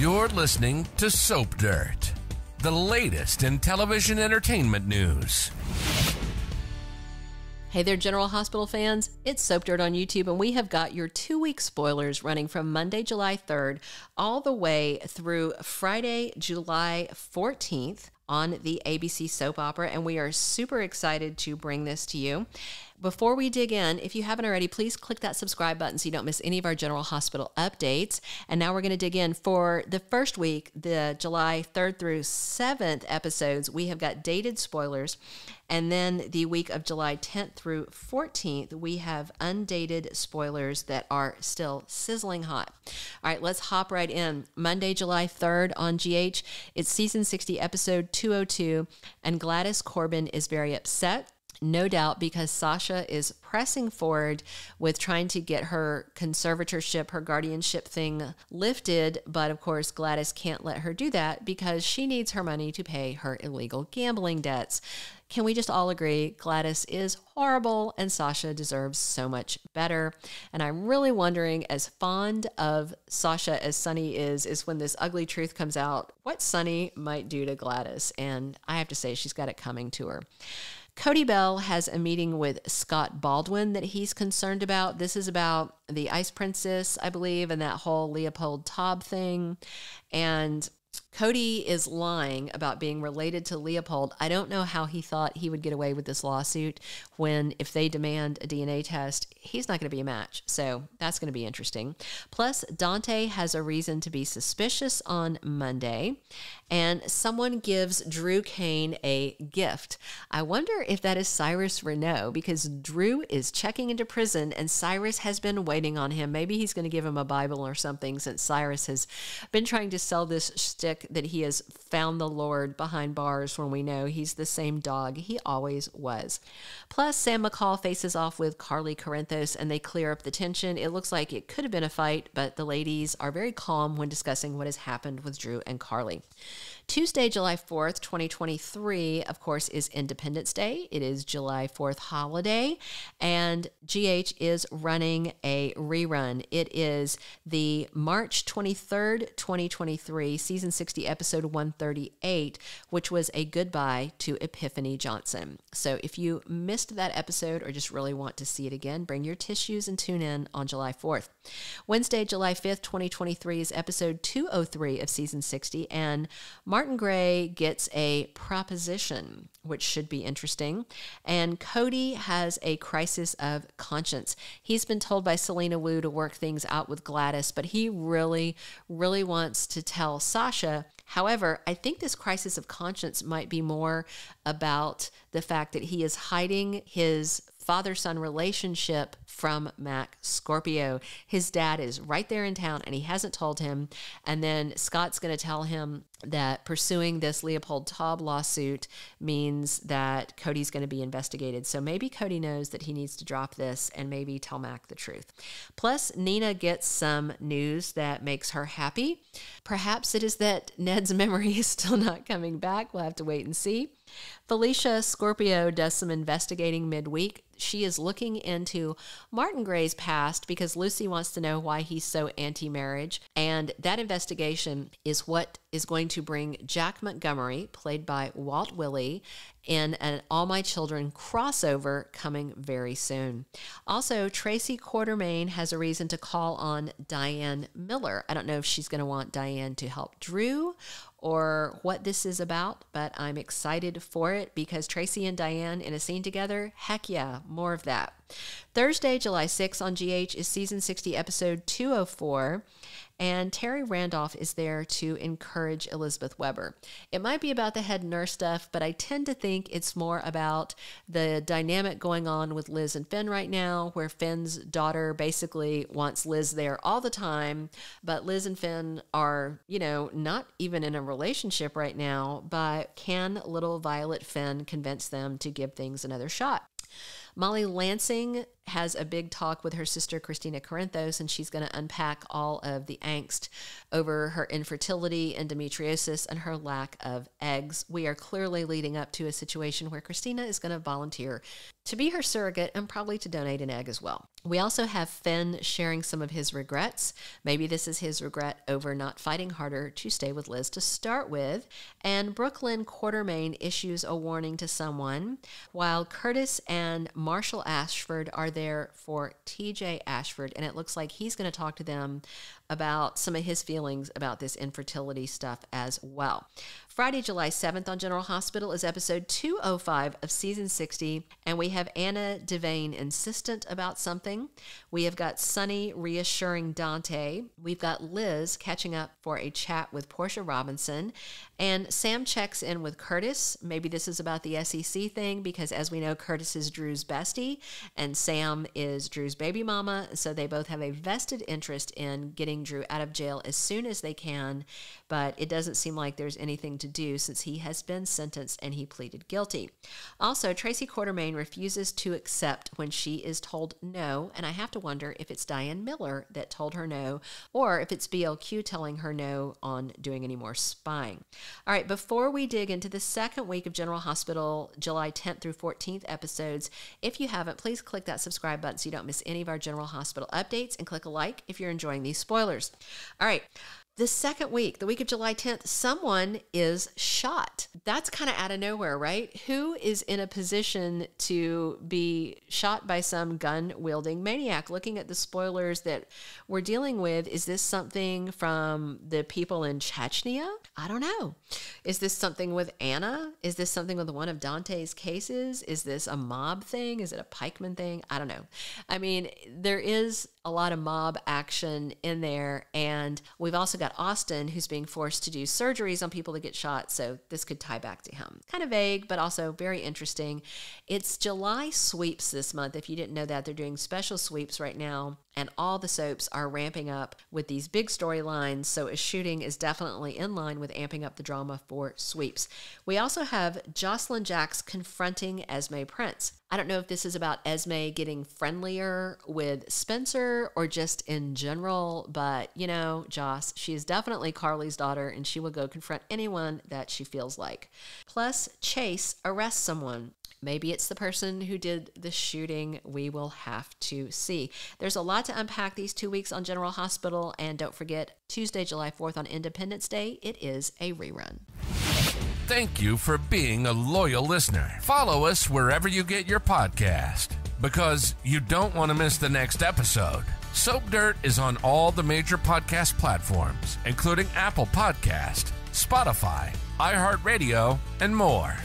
You're listening to Soap Dirt, the latest in television entertainment news. Hey there, General Hospital fans. It's Soap Dirt on YouTube, and we have got your two-week spoilers running from Monday, July 3rd, all the way through Friday, July 14th on the ABC soap opera, and we are super excited to bring this to you. Before we dig in, if you haven't already, please click that subscribe button so you don't miss any of our General Hospital updates. And now we're going to dig in. For the first week, the July 3rd through 7th episodes, we have got dated spoilers. And then the week of July 10th through 14th, we have undated spoilers that are still sizzling hot. All right, let's hop right in. Monday, July 3rd on GH, it's season 60, episode 202, and Gladys Corbin is very upset. No doubt, because Sasha is pressing forward with trying to get her conservatorship, her guardianship thing lifted. But of course, Gladys can't let her do that because she needs her money to pay her illegal gambling debts. Can we just all agree Gladys is horrible and Sasha deserves so much better? And I'm really wondering, as fond of Sasha as Sonny is when this ugly truth comes out, what Sonny might do to Gladys. And I have to say, she's got it coming to her. Cody Bell has a meeting with Scott Baldwin that he's concerned about. This is about the Ice Princess, I believe, and that whole Leopold Taub thing. And Cody is lying about being related to Leopold. I don't know how he thought he would get away with this lawsuit when, if they demand a DNA test, he's not going to be a match. So that's going to be interesting. Plus, Dante has a reason to be suspicious on Monday, and someone gives Drew Cain a gift. I wonder if that is Cyrus Renaud, because Drew is checking into prison and Cyrus has been waiting on him. Maybe he's going to give him a Bible or something, since Cyrus has been trying to sell this shtick that he has found the Lord behind bars, when we know he's the same dog he always was. Plus, Sam McCall faces off with Carly Corinthos and they clear up the tension. It looks like it could have been a fight, but the ladies are very calm when discussing what has happened with Drew and Carly. Tuesday, July 4th, 2023, of course, is Independence Day. It is July 4th holiday, and GH is running a rerun. It is the March 23rd, 2023, season 60, episode 138, which was a goodbye to Epiphany Johnson. So if you missed that episode or just really want to see it again, bring your tissues and tune in on July 4th. Wednesday, July 5th, 2023 is episode 203 of season 60, and Martin Gray gets a proposition, which should be interesting. And Cody has a crisis of conscience. He's been told by Selena Wu to work things out with Gladys, but he really, really wants to tell Sasha. However, I think this crisis of conscience might be more about the fact that he is hiding his father-son relationship from Mac Scorpio. His dad is right there in town and he hasn't told him. And then Scott's going to tell him that pursuing this Leopold Taub lawsuit means that Cody's going to be investigated. So maybe Cody knows that he needs to drop this and maybe tell Mac the truth. Plus, Nina gets some news that makes her happy. Perhaps it is that Ned's memory is still not coming back. We'll have to wait and see. Felicia Scorpio does some investigating midweek. She is looking into Martin Gray's past because Lucy wants to know why he's so anti-marriage. And that investigation is what is going to bring Jack Montgomery, played by Walt Willey, in an All My Children crossover coming very soon. Also, Tracy Quartermaine has a reason to call on Diane Miller. I don't know if she's going to want Diane to help Drew or what this is about, but I'm excited for it because Tracy and Diane in a scene together, heck yeah, more of that. Thursday, July 6th on GH is season 60, episode 204, and Terry Randolph is there to encourage Elizabeth Webber. It might be about the head nurse stuff, but I tend to think it's more about the dynamic going on with Liz and Finn right now, where Finn's daughter basically wants Liz there all the time, but Liz and Finn are, you know, not even in a relationship right now, but can little Violet Finn convince them to give things another shot? Molly Lansing has a big talk with her sister, Christina Corinthos, and she's going to unpack all of the angst over her infertility, endometriosis, and her lack of eggs. We are clearly leading up to a situation where Christina is going to volunteer to be her surrogate and probably to donate an egg as well. We also have Finn sharing some of his regrets. Maybe this is his regret over not fighting harder to stay with Liz to start with. And Brooklyn Quartermain issues a warning to someone, while Curtis and Marshall Ashford are there for TJ Ashford. And it looks like he's going to talk to them about some of his feelings about this infertility stuff as well. Friday, July 7th on General Hospital is episode 205 of season 60, and we have Anna Devane insistent about something. We have got Sonny reassuring Dante. We've got Liz catching up for a chat with Portia Robinson, and Sam checks in with Curtis. Maybe this is about the SEC thing, because as we know, Curtis is Drew's bestie, and Sam is Drew's baby mama, so they both have a vested interest in getting Drew out of jail as soon as they can, but it doesn't seem like there's anything to do since he has been sentenced and he pleaded guilty. Also, Tracy Quartermaine refuses to accept when she is told no, and I have to wonder if it's Diane Miller that told her no, or if it's BLQ telling her no on doing any more spying. All right, before we dig into the second week of General Hospital, July 10th through 14th episodes, if you haven't, please click that subscribe button so you don't miss any of our General Hospital updates, and click a like if you're enjoying these spoilers. All right. The second week, the week of July 10th, someone is shot. That's kind of out of nowhere, right? Who is in a position to be shot by some gun-wielding maniac? Looking at the spoilers that we're dealing with, is this something from the people in Chechnya? I don't know. Is this something with Anna? Is this something with one of Dante's cases? Is this a mob thing? Is it a pikeman thing? I don't know. I mean, there is a lot of mob action in there, and we've also got Austin, who's being forced to do surgeries on people that get shot, so this could tie back to him. Kind of vague, but also very interesting. It's July sweeps this month. If you didn't know that, they're doing special sweeps right now, and all the soaps are ramping up with these big storylines, so a shooting is definitely in line with amping up the drama for sweeps. We also have Jocelyn Jacks confronting Esme Prince. I don't know if this is about Esme getting friendlier with Spencer or just in general, but, you know, Joss, she is definitely Carly's daughter, and she will go confront anyone that she feels like. Plus, Chase arrests someone. Maybe it's the person who did the shooting. We will have to see. There's a lot to unpack these 2 weeks on General Hospital, and don't forget, Tuesday, July 4th on Independence Day, it is a rerun. Thank you for being a loyal listener. Follow us wherever you get your podcast, because you don't want to miss the next episode. Soap Dirt is on all the major podcast platforms, including Apple Podcast, Spotify, iHeartRadio, and more.